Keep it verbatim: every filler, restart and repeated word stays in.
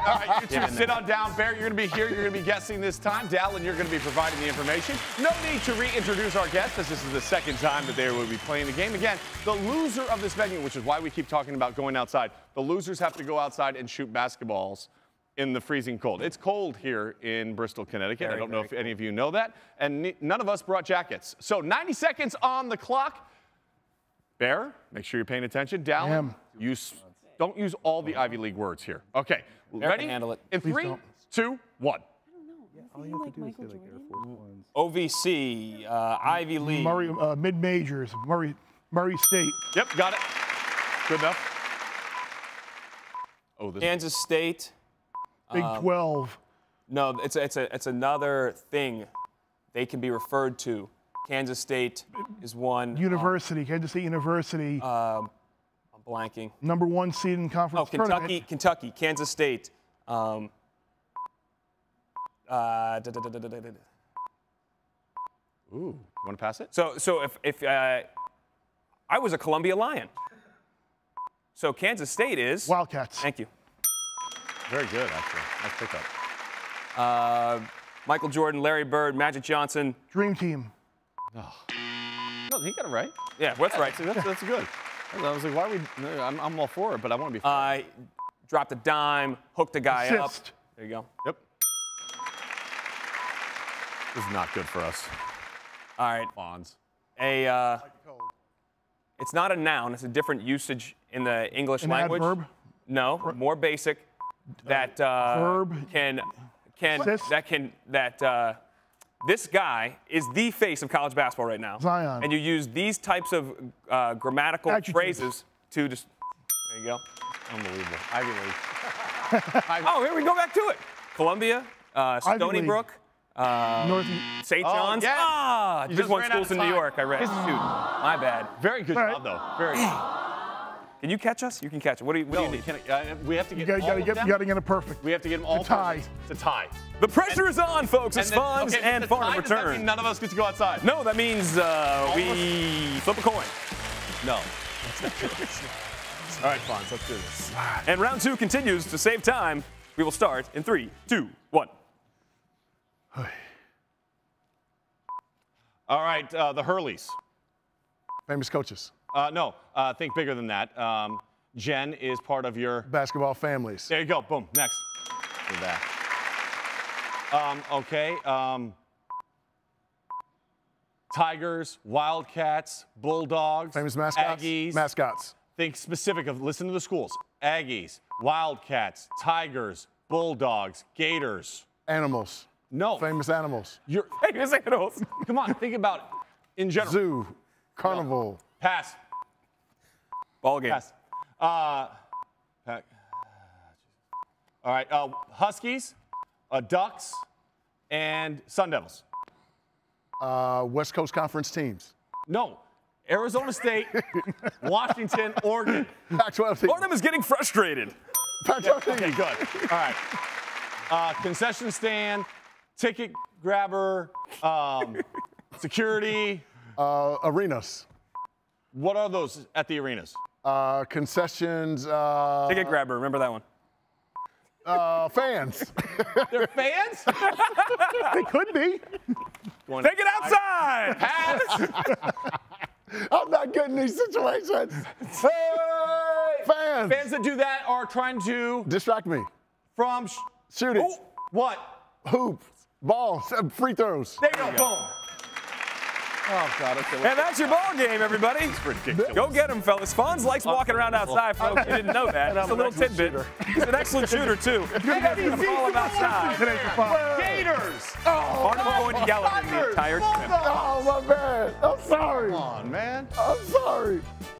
All right, you two, yeah, sit on down. Bear, you're going to be here. You're going to be guessing this time. Dallin, you're going to be providing the information. No need to reintroduce our guests, as this is the second time that they will be playing the game. Again, the loser of this venue, which is why we keep talking about going outside, the losers have to go outside and shoot basketballs in the freezing cold. It's cold here in Bristol, Connecticut. Very, I don't know if cold. Any of you know that. And none of us brought jackets. So ninety seconds on the clock. Bear, make sure you're paying attention. Dallin, you don't use all the Ivy League words here. Okay. Ready? Handle it. In three, two, one. I don't know. Like Michael Jordan? O V C, uh, Ivy League. Murray, uh, mid-majors, Murray, Murray State. Yep, got it. Good enough. Oh, this Kansas one. State. Big um, Twelve. No, it's a, it's a it's another thing they can be referred to. Kansas State is one. University, um, Kansas State University. Um, Blanking. Number one seed in conference. Oh, Kentucky, tournament. Kentucky, Kansas State. Um, uh, da, da, da, da, da, da, da. Ooh, you want to pass it? So, so if if uh, I was a Columbia Lion, so Kansas State is Wildcats. Thank you. Very good, actually. Nice pickup. Uh, Michael Jordan, Larry Bird, Magic Johnson. Dream Team. Oh. No, he got it right. Yeah, that's yeah, right. That's, that's good. I was like, why are we? I'm, I'm all for it, but I want to be. I uh, dropped a dime, hooked a guy Assist. up. There you go. Yep. This is not good for us. All right. Fonz. A. Uh, it's not a noun. It's a different usage in the English An language. Adverb? No, more basic. That uh, verb can can Assist. that can that. Uh, This guy is the face of college basketball right now. Zion. And you use these types of uh, grammatical Adjectives. phrases to just. There you go. Unbelievable. Ivy League. Oh, here we go back to it. Columbia, uh, Stony Brook, uh, Saint John's. Oh, yes. Ah, you just won schools in New York. I read. His student. My bad. Very good right. job, though. Very good. Can you catch us? You can catch it. What do you, what no, do you need? Can I, uh, we have to get you gotta, all gotta of get, them. You got to get them perfect. We have to get them all to tie. Perfect. It's a tie. The pressure and, is on, folks. It's Fonz okay, and Fonz return. Does that mean none of us get to go outside? No, that means uh, we flip a coin. No. That's not true. All right, Fonz, let's do this. And round two continues. To save time, we will start in three, two, one. All right, uh, the Hurleys. Famous coaches. Uh, no, uh, think bigger than that. Um, Jen is part of your basketball families. There you go. Boom. Next. You're back. Um, okay. Um, Tigers, Wildcats, Bulldogs. Famous mascots. Aggies. Mascots. Think specific of. Listen to the schools. Aggies, Wildcats, Tigers, Bulldogs, Gators. Animals. No. Famous animals. You're famous animals. Come on. Think about it in general. Zoo, carnival. No. Pass. Ball game. Pass. Uh, pack. All right. Uh, Huskies, uh, Ducks, and Sun Devils. Uh, West Coast Conference teams. No. Arizona State, Washington, Oregon. Pac twelve teams. Oregon is getting frustrated. Pac twelve teams. Okay, good. All right. Uh, concession stand, ticket grabber, um, security. Uh, arenas. What are those at the arenas? Uh, concessions. Uh, Ticket grabber. Remember that one. Uh, fans. They're fans? They could be. Going Take it outside. Pass. I'm not good in these situations. Hey, fans. Fans that do that are trying to distract me from sh shooting. Ooh. What? Hoop, balls, free throws. There you go. There you go. Boom. Oh, God. Okay, and that's your ball game, everybody. It's ridiculous. Go get him, fellas. Fonz likes walking around outside, folks. You didn't know that. It's a little tidbit. Shooter. He's an excellent shooter, too. He's going to follow him outside. Gators! Oh, Arnold going to yell at him the entire time. Oh, my man. I'm sorry. Come on, man. I'm sorry.